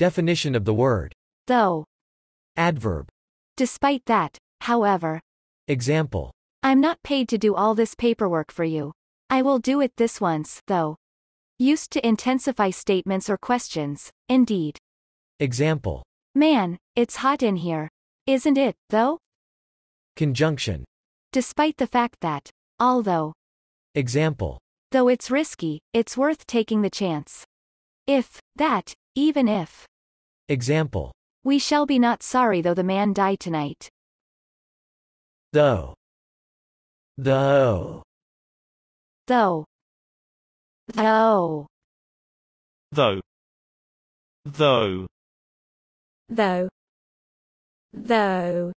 Definition of the word. Though. Adverb. Despite that, however. Example. I'm not paid to do all this paperwork for you. I will do it this once, though. Used to intensify statements or questions, indeed. Example. Man, it's hot in here. Isn't it, though? Conjunction. Despite the fact that, although. Example. Though it's risky, it's worth taking the chance. If, that, even if. Example. We shall be not sorry though the man die tonight. Though. Though. Though. Though. Though. Though. Though. Though.